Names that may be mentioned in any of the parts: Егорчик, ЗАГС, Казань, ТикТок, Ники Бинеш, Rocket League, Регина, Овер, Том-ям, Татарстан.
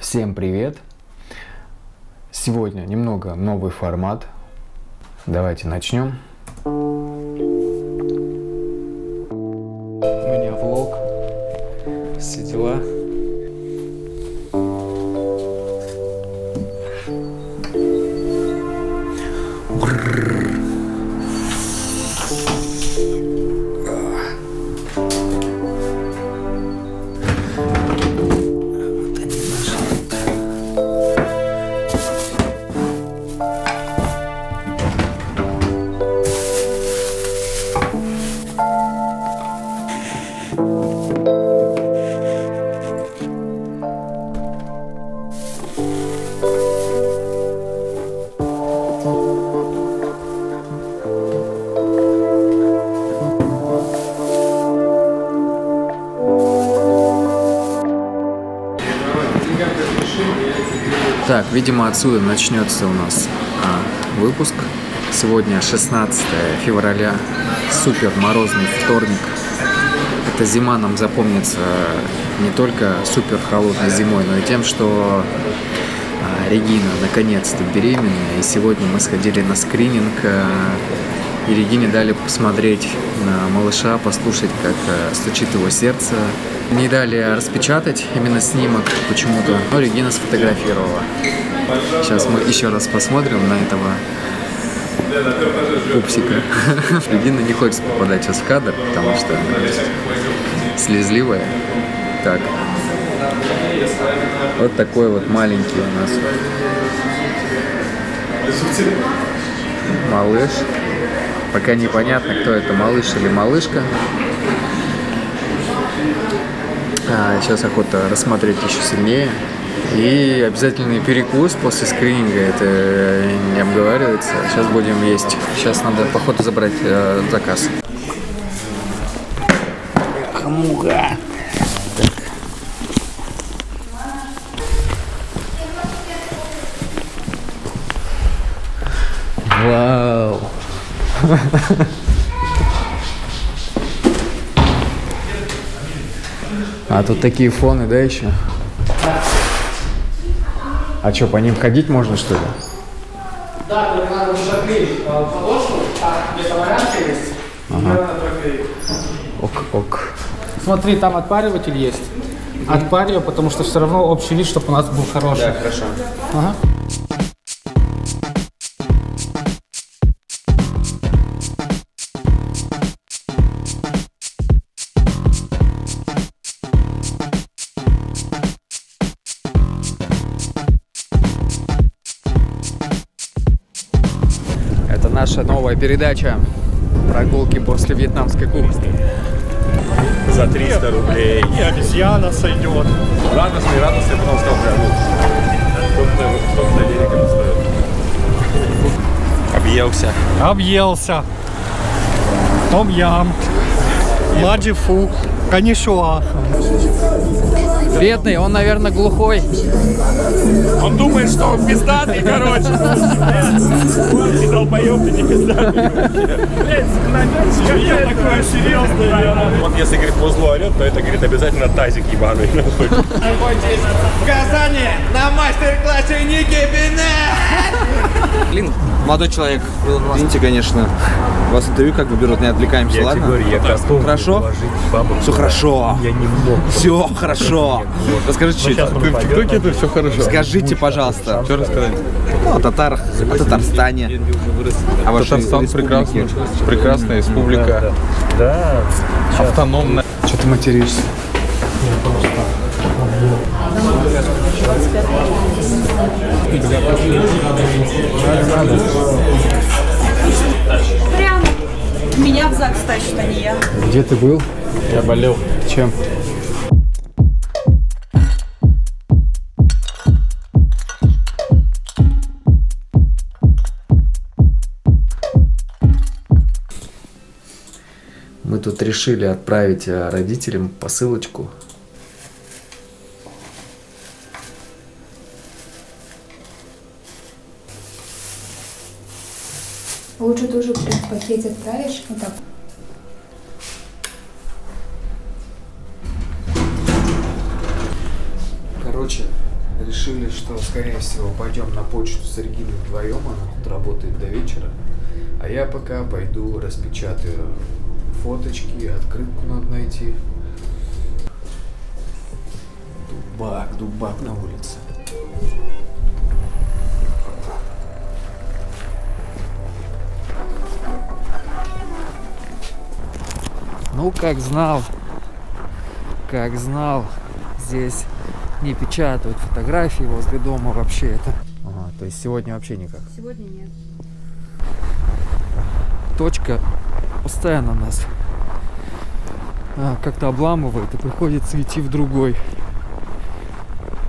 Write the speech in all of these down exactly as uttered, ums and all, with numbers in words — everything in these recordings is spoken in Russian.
Всем привет! Сегодня немного новый формат. Давайте начнем. У меня влог, все дела. Так, видимо, отсюда начнется у нас а, выпуск. Сегодня шестнадцатое февраля, супер морозный вторник. Эта зима нам запомнится не только супер холодной зимой, но и тем, что а, Регина наконец-то беременна. И сегодня мы сходили на скрининг, а, и Регине дали посмотреть на малыша, послушать, как а, стучит его сердце. Не дали распечатать именно снимок почему-то, но Регина сфотографировала. Сейчас мы еще раз посмотрим на этого пупсика. Регина не хочет попадать сейчас в кадр, потому что она слезливая. Так. Вот такой вот маленький у нас малыш. Пока непонятно, кто это, малыш или малышка. Сейчас охота рассмотреть еще сильнее. И обязательный перекус после скрининга, это не обговаривается. Сейчас будем есть. Сейчас надо, походу, забрать э, заказ. Хамуга. Вау. А тут такие фоны, да, еще? А что, по ним ходить можно, что ли? Да, только надо уже заклеить подошву, а где-то варианты есть, ага. Ок, ок. Смотри, там отпариватель есть. Отпариваю, потому что все равно общий вид, чтобы у нас был хороший. Да, хорошо. Ага. Наша новая передача «Прогулки после вьетнамской кухни». За триста рублей и обезьяна сойдет. Радостный, радостный, потом стал прогулки. Собственно, денег не стоит. Объелся. Объелся. Том-ям. Ладжи-фу. Канишуа. Бедный, он, наверное, глухой. Он думает, что он пиздатый, короче. Ты долбоёб, ты не пиздатый. Блядь, закономерно, я такой серьезный. Вот если, говорит, по узлу орёт, то это, говорит, обязательно тазик ебаный. В Казани на мастер-классе Ники Бинеш. Блин, молодой человек. Извините, конечно. Вас интервью как бы берут, не отвлекаемся, ладно? Хорошо? Все хорошо. Я не мог. Все хорошо. Расскажи чуть-чуть. Ты в ТикТоке, это все хорошо. Скажите, пожалуйста. Что рассказать? Ну, о татарах, о Татарстане. Татарстан прекрасный. Прекрасная республика. Да. Автономная. Что ты материшься? Прям меня в ЗАГС тащит, а не я. Где ты был? Я болел. Чем? Мы тут решили отправить родителям посылочку. Лучше тоже в пакете отправишь, вот так. Короче, решили, что, скорее всего, пойдем на почту с Региной вдвоем, она тут работает до вечера, а я пока пойду распечатаю фоточки, открытку надо найти. Дубак, дубак на улице. Ну, как знал, как знал, здесь не печатают фотографии возле дома вообще это. Ага, то есть сегодня вообще никак? Сегодня нет. Точка постоянно нас а, как-то обламывает, и приходится идти в другой.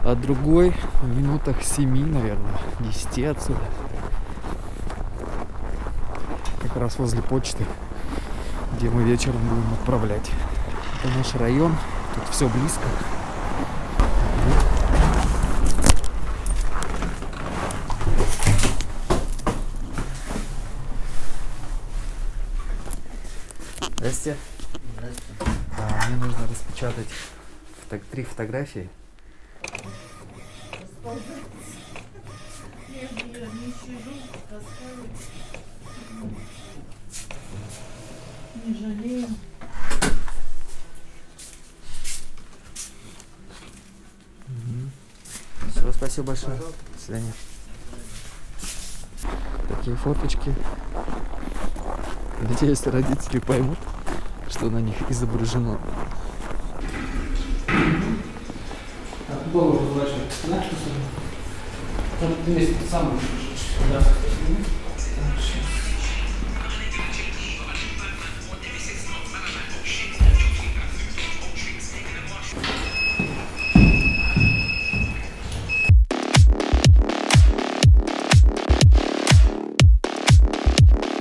А другой в минутах семи, наверное, десяти отсюда. Как раз возле почты, где мы вечером будем отправлять. Это наш район, тут все близко. Здрасте. Здрасте. А, мне нужно распечатать фото три фотографии. Не жалею. Угу. Все, спасибо большое. До свидания. Такие фоточки. Надеюсь, родители поймут, что на них изображено. Голову разворачивай. Знаешь, что с тобой? Ты вместе сам будешь.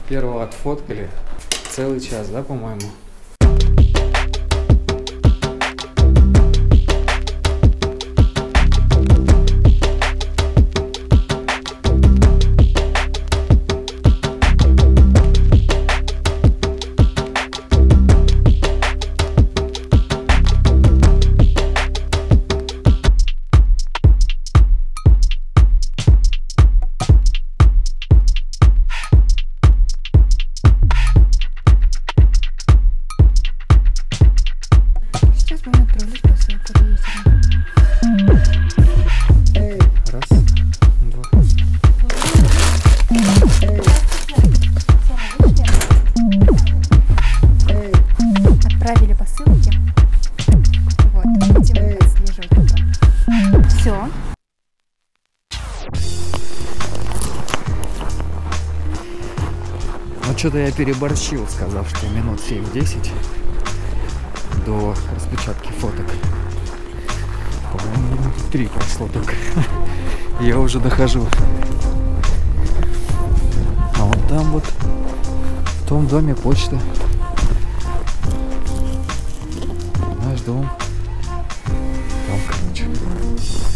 Первого отфоткали целый час, да, по-моему? Что-то я переборщил, сказав, что минут семь-десять до распечатки фоток. По-моему, минут три прошло только. Я уже дохожу. А вон там вот, в том доме почта. Наш дом. Там, короче.